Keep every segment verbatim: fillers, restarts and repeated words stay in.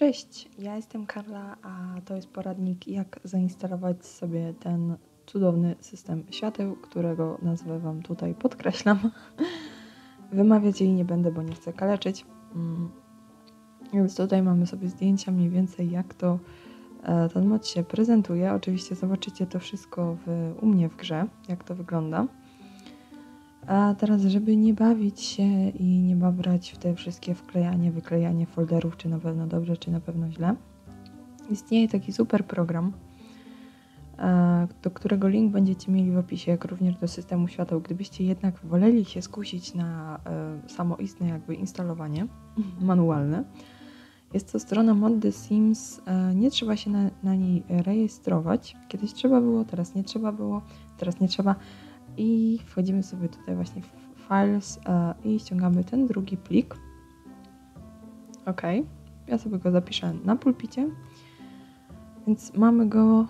Cześć, ja jestem Karla, a to jest poradnik, jak zainstalować sobie ten cudowny system świateł, którego nazwę wam tutaj podkreślam. Wymawiać jej nie będę, bo nie chcę kaleczyć. Więc tutaj mamy sobie zdjęcia mniej więcej, jak to ten mod się prezentuje. Oczywiście zobaczycie to wszystko w, u mnie w grze, jak to wygląda. A teraz, żeby nie bawić się i nie babrać w te wszystkie wklejanie, wyklejanie folderów, czy na pewno dobrze, czy na pewno źle, istnieje taki super program, do którego link będziecie mieli w opisie, jak również do systemu świateł. Gdybyście jednak woleli się skusić na samoistne jakby instalowanie manualne, jest to strona Mod The Sims, nie trzeba się na, na niej rejestrować. Kiedyś trzeba było, teraz nie trzeba było, teraz nie trzeba. I wchodzimy sobie tutaj właśnie w Files i ściągamy ten drugi plik. Ok, ja sobie go zapiszę na pulpicie. Więc mamy go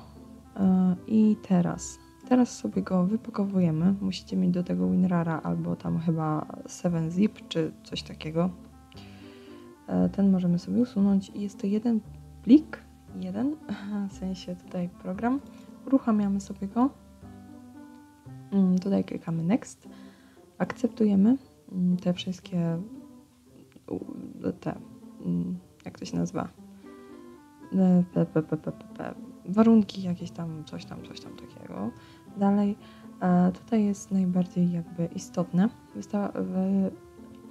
i teraz. Teraz sobie go wypakowujemy. Musicie mieć do tego WinRARa albo tam chyba seven zip czy coś takiego. Ten możemy sobie usunąć. Jest to jeden plik, jeden, w sensie tutaj program. Uruchamiamy sobie go. Tutaj klikamy Next, akceptujemy te wszystkie, te, jak to się nazywa, p, p, p, p, p, warunki jakieś tam, coś tam, coś tam takiego. Dalej, tutaj jest najbardziej jakby istotne,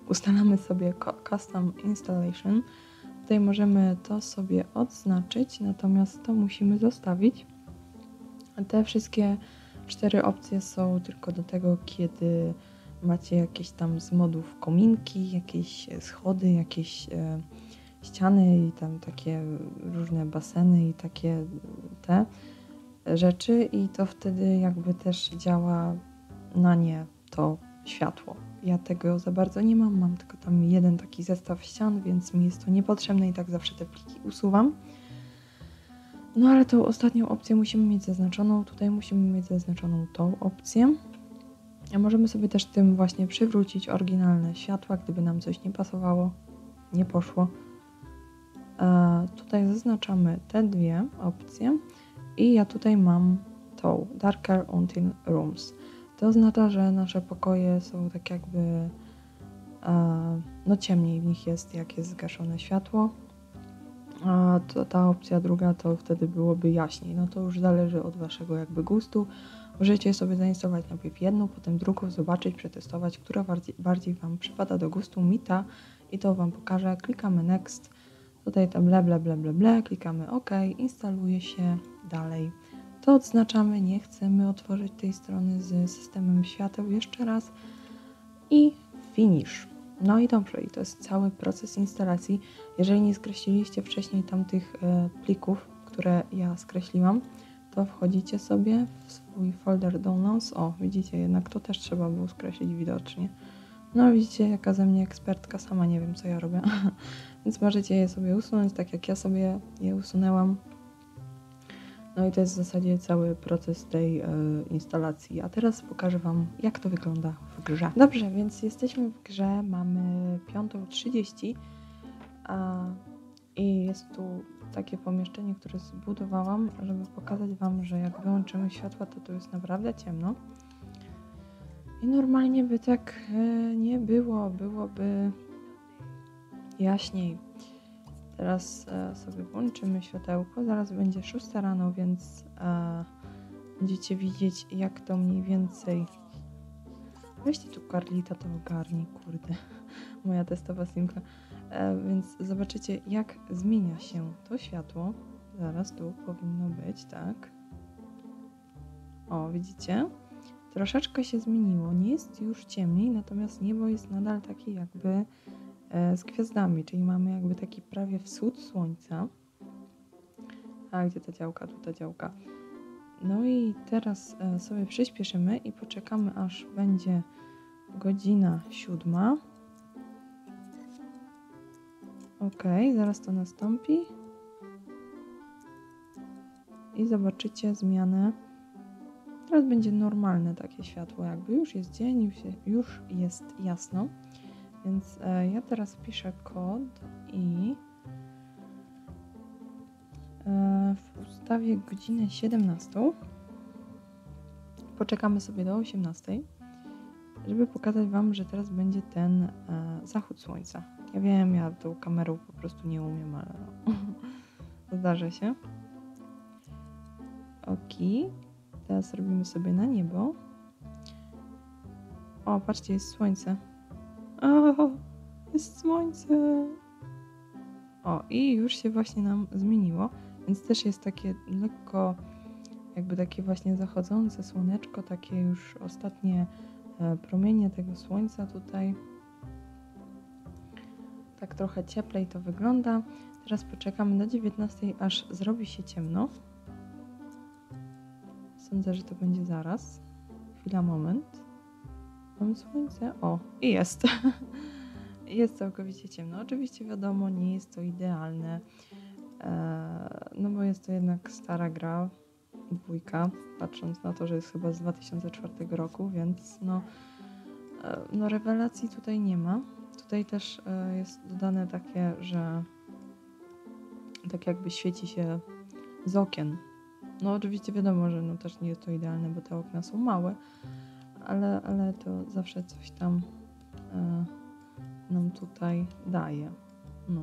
ustalamy sobie Custom Installation, tutaj możemy to sobie odznaczyć, natomiast to musimy zostawić. Te wszystkie cztery opcje są tylko do tego, kiedy macie jakieś tam z modów kominki, jakieś schody, jakieś e, ściany i tam takie różne baseny i takie te rzeczy, i to wtedy jakby też działa na nie to światło. Ja tego za bardzo nie mam, mam tylko tam jeden taki zestaw ścian, więc mi jest to niepotrzebne i tak zawsze te pliki usuwam. No ale tą ostatnią opcję musimy mieć zaznaczoną, tutaj musimy mieć zaznaczoną tą opcję. A możemy sobie też tym właśnie przywrócić oryginalne światła, gdyby nam coś nie pasowało, nie poszło. E, tutaj zaznaczamy te dwie opcje i ja tutaj mam tą Darker Until Rooms. To oznacza, że nasze pokoje są tak jakby, e, no ciemniej w nich jest, jak jest zgaszone światło. A to, ta opcja druga to wtedy byłoby jaśniej. No to już zależy od waszego jakby gustu. Możecie sobie zainstalować najpierw jedną, potem drugą, zobaczyć, przetestować, która bardziej, bardziej wam przypada do gustu. Mi ta i to wam pokażę. Klikamy Next, tutaj tam ble, ble, ble, ble, ble, klikamy OK, instaluje się, dalej. To odznaczamy, nie chcemy otworzyć tej strony z systemem świateł jeszcze raz i finish. No i dobrze, i to jest cały proces instalacji. Jeżeli nie skreśliliście wcześniej tamtych plików, które ja skreśliłam, to wchodzicie sobie w swój folder downloads. O, widzicie, jednak to też trzeba było skreślić widocznie. No widzicie, jaka ze mnie ekspertka, sama nie wiem, co ja robię. Więc możecie je sobie usunąć, tak jak ja sobie je usunęłam. No i to jest w zasadzie cały proces tej y, instalacji. A teraz pokażę wam, jak to wygląda w grze. Dobrze, więc jesteśmy w grze, mamy piątą trzydzieści i jest tu takie pomieszczenie, które zbudowałam, żeby pokazać wam, że jak wyłączymy światła, to tu jest naprawdę ciemno. I normalnie by tak y, nie było, byłoby jaśniej. Teraz e, sobie włączymy światełko, zaraz będzie szósta rano, więc e, będziecie widzieć, jak to mniej więcej... Weźcie tu Karlita, to ogarnij, kurde, moja testowa simka. E, więc zobaczycie, jak zmienia się to światło. Zaraz tu powinno być, tak? O, widzicie? Troszeczkę się zmieniło, nie jest już ciemniej, natomiast niebo jest nadal takie jakby... z gwiazdami, czyli mamy jakby taki prawie wschód słońca. A gdzie ta działka? Tu ta działka. No i teraz sobie przyspieszymy i poczekamy, aż będzie godzina siódma. Ok, zaraz to nastąpi. I zobaczycie zmianę. Teraz będzie normalne takie światło, jakby już jest dzień, już jest, już jest jasno. Więc e, ja teraz piszę kod i nastawię godzinę siedemnastą. Poczekamy sobie do osiemnastej, żeby pokazać Wam, że teraz będzie ten e, zachód słońca. Ja wiem, ja tą kamerą po prostu nie umiem, ale zdarza się. Ok, teraz robimy sobie na niebo. O, patrzcie, jest słońce. O, jest słońce. O, i już się właśnie nam zmieniło, więc też jest takie lekko, jakby takie właśnie zachodzące słoneczko, takie już ostatnie promienie tego słońca tutaj. Tak trochę cieplej to wygląda. Teraz poczekamy do dziewiętnastej, aż zrobi się ciemno. Sądzę, że to będzie zaraz. Chwila, moment. Mam słońce. O, i jest. Jest całkowicie ciemno. Oczywiście wiadomo, nie jest to idealne, no bo jest to jednak stara gra, dwójka, patrząc na to, że jest chyba z dwa tysiące czwartego roku, więc no, no rewelacji tutaj nie ma. Tutaj też jest dodane takie, że tak jakby świeci się z okien. No oczywiście wiadomo, że no też nie jest to idealne, bo te okna są małe, ale, ale to zawsze coś tam e, nam tutaj daje. No.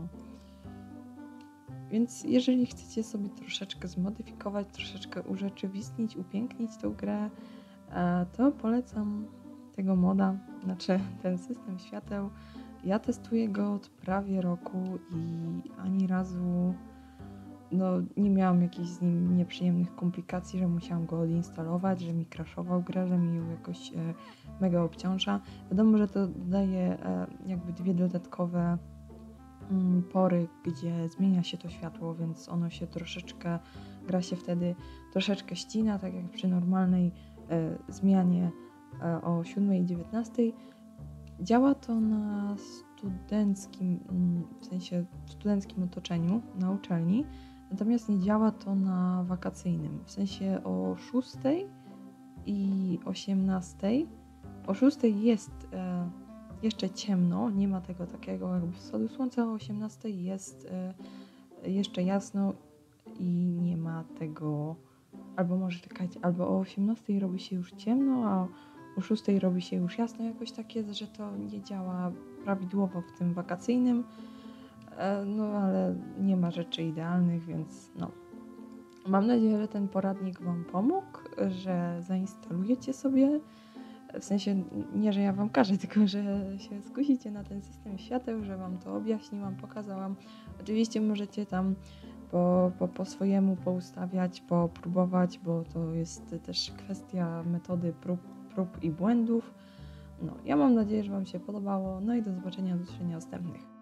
Więc jeżeli chcecie sobie troszeczkę zmodyfikować, troszeczkę urzeczywistnić, upięknić tą grę, e, to polecam tego moda, znaczy ten system świateł. Ja testuję go od prawie roku i ani razu no, nie miałam jakichś z nim nieprzyjemnych komplikacji, że musiałam go odinstalować, że mi crashował grę, że mi ją jakoś e, mega obciąża. Wiadomo, że to daje e, jakby dwie dodatkowe mm, pory, gdzie zmienia się to światło, więc ono się troszeczkę, gra się wtedy troszeczkę ścina, tak jak przy normalnej e, zmianie e, o siódmej i dziewiętnastej. Działa to na studenckim, w sensie w studenckim otoczeniu, na uczelni, natomiast nie działa to na wakacyjnym, w sensie o szóstej i osiemnastej. O szóstej jest e, jeszcze ciemno, nie ma tego takiego jakby wschodu słońca, o osiemnastej jest e, jeszcze jasno i nie ma tego, albo może czekajcie, albo o osiemnastej robi się już ciemno, a o szóstej robi się już jasno, jakoś takie, że to nie działa prawidłowo w tym wakacyjnym, no ale nie ma rzeczy idealnych, więc no. Mam nadzieję, że ten poradnik Wam pomógł, że zainstalujecie sobie, w sensie nie, że ja Wam każę, tylko że się skusicie na ten system świateł, że Wam to objaśniłam, pokazałam. Oczywiście możecie tam Po, po, po swojemu poustawiać, popróbować, bo to jest też kwestia metody prób, prób i błędów. No, ja mam nadzieję, że Wam się podobało. No i do zobaczenia, do usłyszenia następnych.